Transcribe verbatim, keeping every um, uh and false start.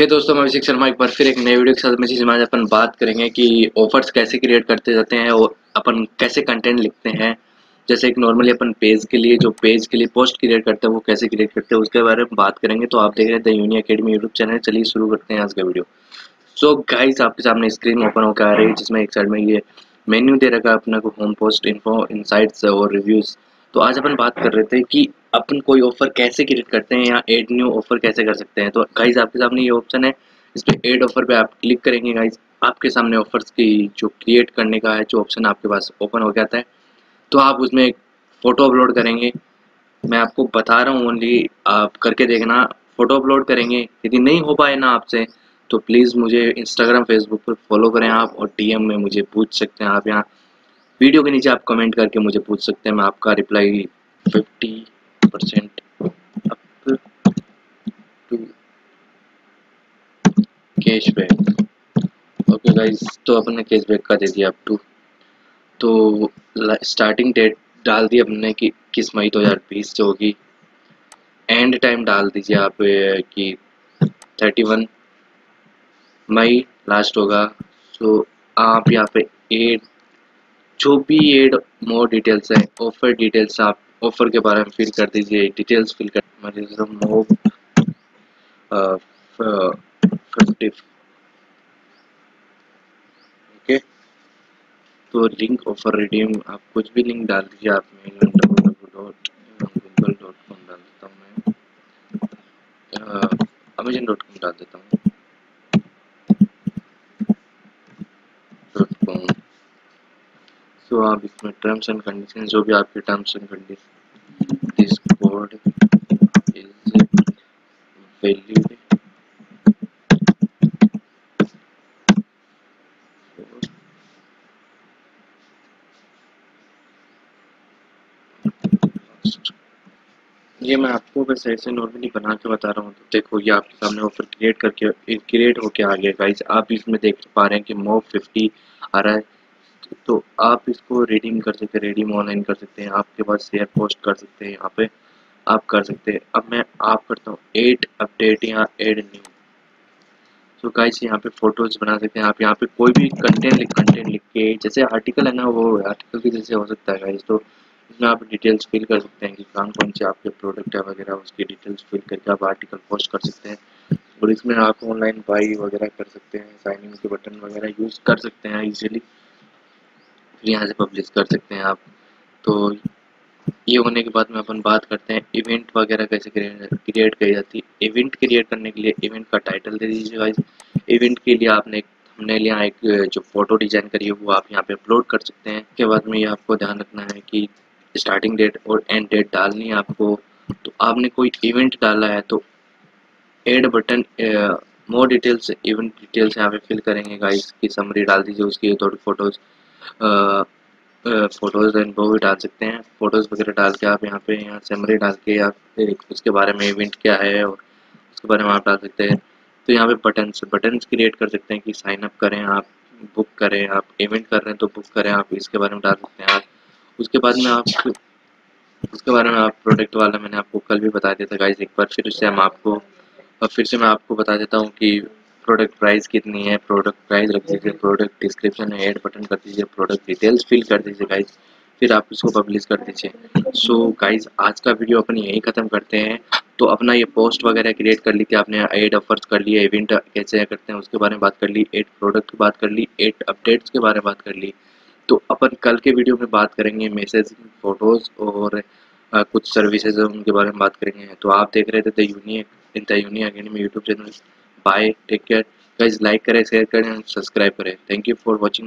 हे दोस्तों, मैं अभिषेक शर्मा एक बार फिर एक नए वीडियो के साथ में जिसमें आज अपन बात करेंगे कि ऑफर्स कैसे क्रिएट करते जाते हैं और अपन कैसे कंटेंट लिखते हैं। जैसे एक नॉर्मली अपन पेज के लिए जो पेज के लिए पोस्ट क्रिएट करते हैं वो कैसे क्रिएट करते हैं उसके बारे में बात करेंगे। तो आप देख रहे हैं दूनिया अकेडमी यूट्यूब चैनल। चलिए शुरू करते हैं आज का वीडियो। सो so, गाइस, आपके सामने स्क्रीन ओपन होकर आ रही है जिसमें एक साइड में ये मेन्यू दे रखा है अपना को होम, पोस्ट, इन्फो, इनसाइट्स और रिव्यूज़। तो आज अपन बात कर रहे थे कि अपन कोई ऑफर कैसे क्रिएट करते हैं या ऐड न्यू ऑफर कैसे कर सकते हैं। तो गाइज आपके सामने ये ऑप्शन है, इस पर ऐड ऑफर पे आप क्लिक करेंगे। गाइज आपके सामने ऑफर्स की जो क्रिएट करने का है जो ऑप्शन आपके पास ओपन हो जाता है, तो आप उसमें एक फ़ोटो अपलोड करेंगे। मैं आपको बता रहा हूँ, ओनली आप करके देखना, फ़ोटो अपलोड करेंगे। यदि नहीं हो पाए ना आपसे तो प्लीज़ मुझे इंस्टाग्राम, फेसबुक पर फॉलो करें आप और डी एम में मुझे पूछ सकते हैं। आप यहाँ वीडियो के नीचे आप कमेंट करके मुझे पूछ सकते हैं। मैं आपका reply fifty percent cashback. Okay guys, तो अपने कैशबैक का दे दिया अप टू। तो स्टार्टिंग डेट डाल दी अपने कि किस मई दो हज़ार बीस से होगी। एंड टाइम डाल दीजिए आप कि इकतीस मई लास्ट होगा। सो आप यहाँ पे एड जो भी एड मोर डिटेल्स है, ऑफर डिटेल्स, आप ऑफर के बारे में फिल कर दीजिए, डिटेल्स फिल कर ओके। तो लिंक ऑफर रिडीम, आप कुछ भी लिंक डाल दीजिए। आप में W W W dot Google dot com डाल देता हूँ, मैं अमेजन डॉट कॉम डाल देता हूँ। तो आप इसमें टर्म्स एंड कंडीशन, जो भी आपके terms and condition, this code is valid ये मैं आपको बस ऐसे नॉर्मली बना के बता रहा हूँ। तो देखो ये आपके सामने ऑफर क्रिएट करके क्रिएट होके आ गया। गाइज आप इसमें देख पा रहे हैं कि मोव फिफ्टी आ रहा है। तो आप इसको रिडीम कर सकते हैं, रिडीम ऑनलाइन कर सकते हैं, आपके पास शेयर पोस्ट कर सकते हैं, यहाँ पे आप कर सकते हैं। अब मैं आप करता हूँ एड अपडेट या एड न्यू। तो गाइस यहाँ पे फोटोज बना सकते हैं आप, यहाँ पे कोई भी कंटेंट कंटेंट लिख के, जैसे आर्टिकल है ना, वो आर्टिकल की जैसे हो सकता है गाइस। तो इसमें आप डिटेल्स फिल कर सकते हैं कि कौन कौन से आपके प्रोडक्ट है वगैरह, उसकी डिटेल्स फिल करके आप आर्टिकल पोस्ट कर सकते हैं। और इसमें आप ऑनलाइन बाई वगैरह कर सकते हैं, साइन इन के बटन वगैरह यूज़ कर सकते हैं ईजिली, फिर यहाँ से पब्लिश कर सकते हैं आप। तो ये होने के बाद में अपन बात करते हैं इवेंट वगैरह कैसे क्रिएट की जाती है। इवेंट क्रिएट करने के लिए इवेंट का टाइटल दे दीजिए गाइस। इवेंट के लिए आपने हमने यहाँ एक जो फोटो डिज़ाइन करी है वो आप यहाँ पे अपलोड कर सकते हैं। उसके बाद में ये आपको ध्यान रखना है कि स्टार्टिंग डेट और एंड डेट डालनी है आपको। तो आपने कोई इवेंट डाला है तो add button more details, event details यहाँ पे फिल करेंगे गाइस की समरी डाल दीजिए उसकी, थोड़ी फोटोज़ फोटोज़ एंड वो भी डाल सकते हैं। फ़ोटोज़ वगैरह डाल के आप यहाँ पे यहाँ समरी डाल के आप उसके बारे में इवेंट क्या है और उसके बारे में आप डाल सकते हैं। तो यहाँ पे बटन्स बटन्स क्रिएट कर सकते हैं कि साइन अप करें आप, बुक करें आप, इवेंट कर रहे हैं तो बुक करें आप, इसके बारे में डाल सकते हैं आप। उसके बाद में आप उसके बारे में आप प्रोडक्ट वाला मैंने आपको कल भी बता दिया था गाइज। एक बार फिर उससे हम आपको फिर से मैं आपको बता देता हूँ कि प्रोडक्ट प्राइस कितनी है। प्रोडक्ट प्राइस रख दीजिए, प्रोडक्ट डिस्क्रिप्शन है ऐड बटन कर दीजिए, प्रोडक्ट डिटेल्स फिल कर दीजिए गाइज, फिर आप इसको पब्लिश कर दीजिए। सो गाइज आज का वीडियो अपन यहीं ख़त्म करते हैं। तो अपना ये पोस्ट वगैरह क्रिएट कर ली कि आपने ऐड ऑफर्स कर लिए, इवेंट कैसे करते हैं उसके बारे में बात कर ली, ऐड प्रोडक्ट की बात कर ली, ऐड अपडेट्स के बारे में बात कर ली। तो अपन कल के वीडियो में बात करेंगे मैसेज, फ़ोटोज़ और आ, कुछ सर्विसेज उनके बारे में बात करेंगे। तो आप देख रहे थे the union the union academy YouTube channel. Bye, take care guys, like करें, शेयर करें, सब्सक्राइब करें। Thank you for watching.